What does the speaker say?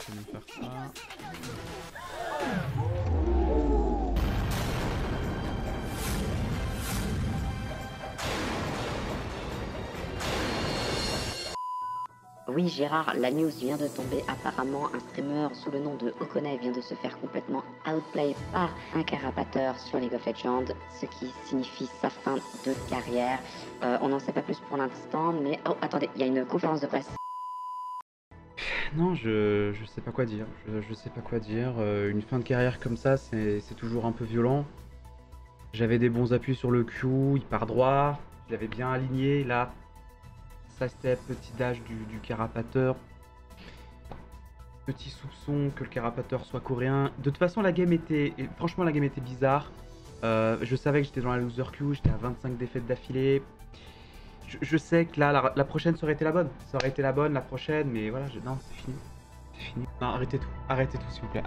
Je vais nous faire ça. Oui Gérard, la news vient de tomber, apparemment un streamer sous le nom de Okonaye vient de se faire complètement outplay par un carapateur sur League of Legends, ce qui signifie sa fin de carrière. On n'en sait pas plus pour l'instant, mais... Oh, attendez, il y a une conférence de presse. Non, je sais pas quoi dire, je sais pas quoi dire. Une fin de carrière comme ça, c'est toujours un peu violent. J'avais des bons appuis sur le Q, il part droit, je l'avais bien aligné, là... C'était petit dash du carapateur. Petit soupçon que le carapateur soit coréen. De toute façon, la game était... Franchement, la game était bizarre. Je savais que j'étais dans la loser queue. J'étais à 25 défaites d'affilée. Je sais que là, la prochaine, ça aurait été la bonne. Ça aurait été la bonne, la prochaine. Mais voilà, non, c'est fini. C'est fini. Non, arrêtez tout. Arrêtez tout, s'il vous plaît.